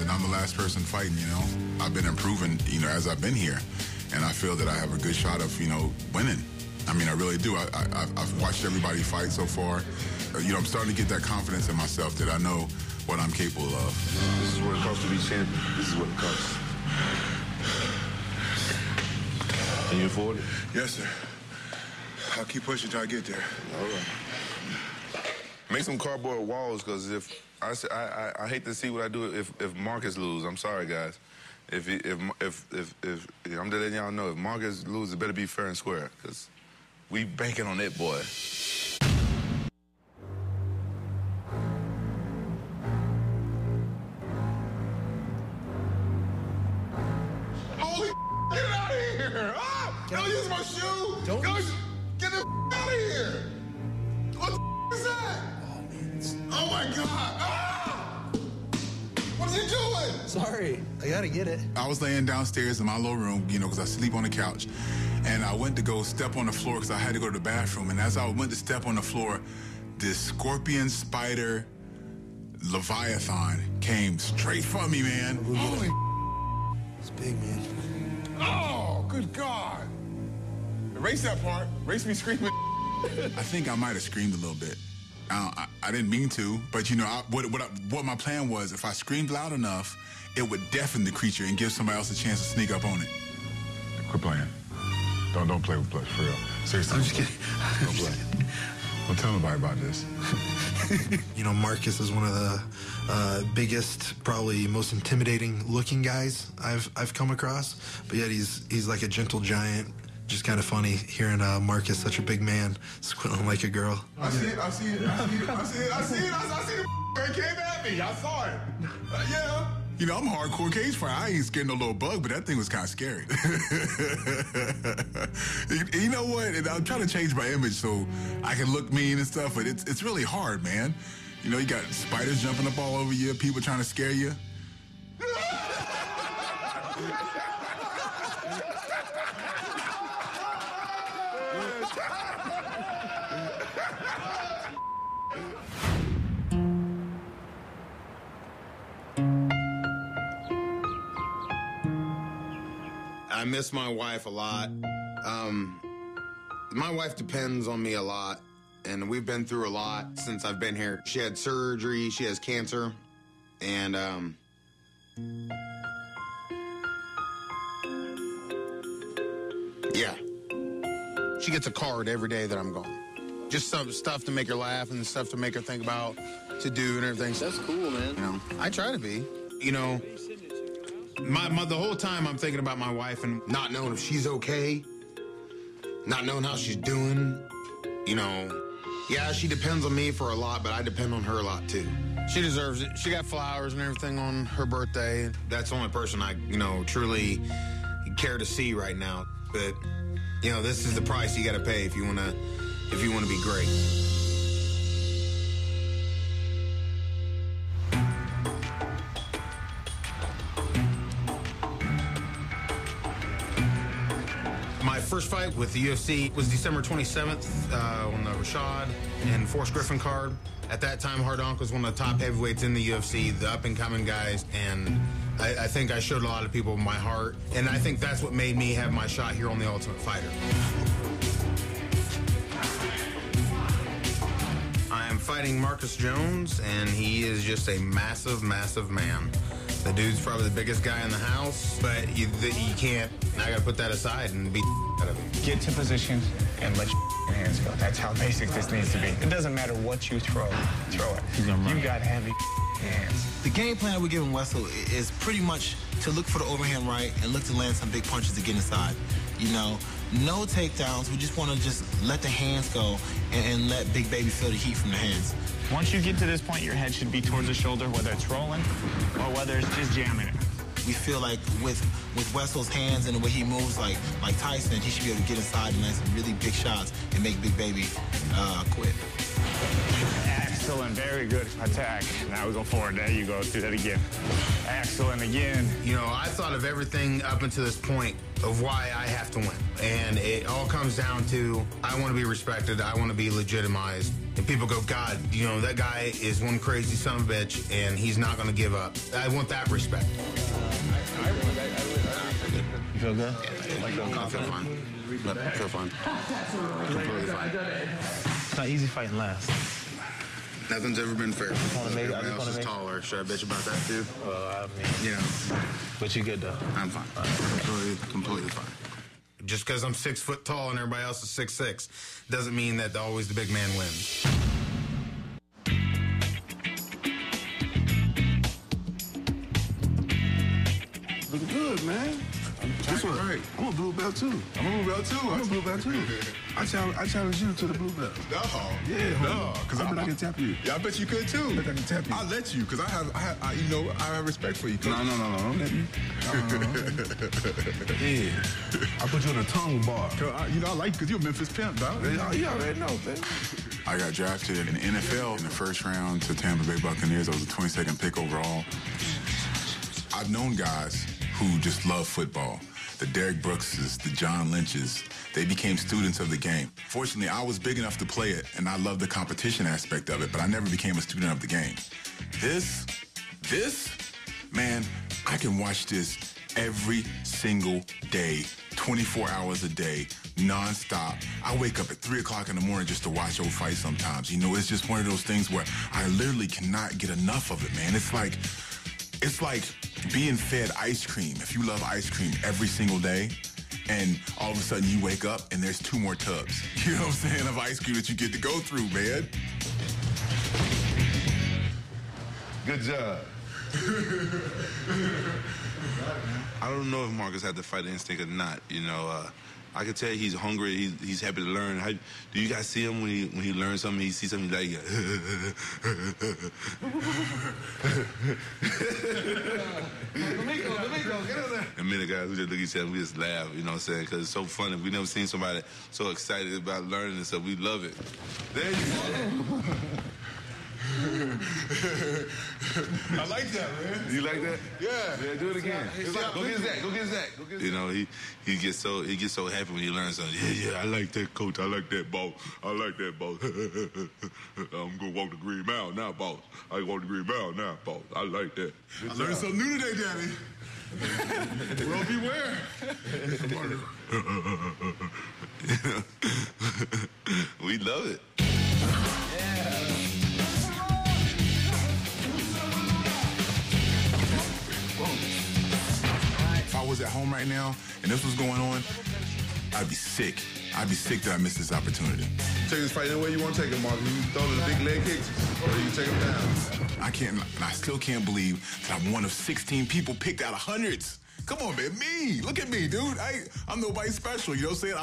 and I'm the last person fighting, you know. I've been improving, you know, as I've been here, and I feel that I have a good shot of, you know, winning. I mean, I really do. I've watched everybody fight so far. You know, I'm starting to get that confidence in myself that I know what I'm capable of. This is what it costs to be champion. This is what it costs. Can you afford it? Yes, sir. I'll keep pushing till I get there. All right. Make some cardboard walls, because if I hate to see what I do if Marcus loses. I'm sorry, guys. If I'm letting y'all know, if Marcus loses, it better be fair and square, because we banking on it, boy. Don't use my shoe! Don't use... Get the f*** out of here! What the f*** is that? Oh, man. It's... Oh, my God! Ah! What is he doing? Sorry. I gotta get it. I was laying downstairs in my little room, you know, because I sleep on the couch. And I went to go step on the floor because I had to go to the bathroom. And as I went to step on the floor, this scorpion spider leviathan came straight for me, man. Holy f***. It's big, man. Oh, good God. Erase that part. Erase me screaming. I think I might have screamed a little bit. I didn't mean to, but you know, what my plan was, if I screamed loud enough, it would deafen the creature and give somebody else a chance to sneak up on it. Quit playing. Don't play with blood, for real. Seriously. I'm just kidding. Don't play. Don't tell nobody about this. You know, Marcus is one of the biggest, probably most intimidating-looking guys I've come across. But yet he's like a gentle giant. Just kind of funny hearing Marcus, such a big man, squinting like a girl. I see it. It came at me. I saw it. Yeah. You know, I'm a hardcore cage fighter. I ain't scared no little bug, but that thing was kind of scary. You know what? I'm trying to change my image so I can look mean and stuff, but it's really hard, man. You know, you got spiders jumping up all over you, people trying to scare you. I miss my wife a lot. My wife depends on me a lot, and we've been through a lot since I've been here. She had surgery, she has cancer, and yeah. She gets a card every day that I'm gone. Just some stuff to make her laugh and stuff to make her think about, to do and everything. That's cool, man. You know, I try to be, you know. The whole time I'm thinking about my wife and not knowing if she's okay, not knowing how she's doing, you know. Yeah, she depends on me for a lot, but I depend on her a lot too. She deserves it. She got flowers and everything on her birthday. That's the only person I, you know, truly care to see right now. But, you know, this is the price you gotta pay if you wanna be great. First fight with the UFC was December 27th on the Rashad and Forrest Griffin card. At that time, Hardonk was one of the top heavyweights in the UFC, the up-and-coming guys, and I think I showed a lot of people my heart, and I think that's what made me have my shot here on The Ultimate Fighter. I am fighting Marcus Jones, and he is just a massive, massive man. The dude's probably the biggest guy in the house, but you can't. I gotta put that aside and beat out of him. Get to position and let your hands go. That's how basic this needs to be. It doesn't matter what you throw it. You got heavy hands. The game plan that we're giving Wessel is pretty much to look for the overhand right and look to land some big punches to get inside. You know, no takedowns. We just want to just let the hands go and let Big Baby feel the heat from the hands. Once you get to this point, your head should be towards the shoulder, whether it's rolling or whether it's just jamming it. We feel like with Wessel's hands and the way he moves, like Tyson, he should be able to get inside and land some really big shots and make Big Baby quit. Excellent, very good attack. Now we go forward, there you go, do that again. Excellent again. You know, I thought of everything up until this point of why I have to win. And it all comes down to, I want to be respected, I want to be legitimized. And people go, God, you know, that guy is one crazy son of a bitch, and he's not going to give up. I want that respect. You feel good? Yeah, like, I feel fine. I feel fine. Completely fine. It's not easy fighting last. Nothing's ever been fair. Everybody else is taller. Should I bitch about that, too? Well, I mean, you know. But you good, though. I'm fine. Completely fine. Just because I'm 6 foot tall and everybody else is 6'6", doesn't mean that always the big man wins. Looking good, man. This one, right. I'm a blue belt, too. I'm a blue belt, too. I challenge you to the blue belt. No. Yeah, no. Because I bet I can tap you. Yeah, I bet you could, too. I bet I can tap you. I'll let you, because I have, you know, I have respect for you. No, don't let me. Yeah. I put you in a tongue bar. You know, I like you, because you're a Memphis pimp, dog. You already know, baby. I got drafted in the NFL in the first round to Tampa Bay Buccaneers. I was the 22nd pick overall. I've known guys who just love football. The Derrick Brookses, the John Lynches, they became students of the game. Fortunately, I was big enough to play it, and I loved the competition aspect of it, but I never became a student of the game. This, man, I can watch this every single day, 24 hours a day, nonstop. I wake up at 3 o'clock in the morning just to watch old fights sometimes. You know, it's just one of those things where I literally cannot get enough of it, man. It's like being fed ice cream. If you love ice cream every single day, and all of a sudden you wake up and there's 2 more tubs, you know what I'm saying, of ice cream that you get to go through, man. Good job. I don't know if Marcus had the fight instinct or not. You know, I can tell he's hungry. He's happy to learn. How, do you guys see him when he learns something? He sees something, he's like, Domingo, get out there. And many guys, we just look at each other and we just laugh, you know what I'm saying? Because it's so funny. We never seen somebody so excited about learning and stuff. We love it. There you go. I like that, man. You like that? Yeah, do it again. Go get Zach. You know, he gets so happy when he learns something. Yeah, I like that, coach. I like that, boss. I'm gonna walk the green mile now, boss. I like that. I learned something new today, Daddy. Bro, beware. We love it. Yeah. If I was at home right now and this was going on, I'd be sick. I'd be sick that I missed this opportunity. Take this fight any way you want to take it, Mark. You throw the big leg kicks or you take him down. I still can't believe that I'm one of 16 people picked out of hundreds. Come on, man, me. Look at me, dude. I'm nobody special, you know what I'm saying?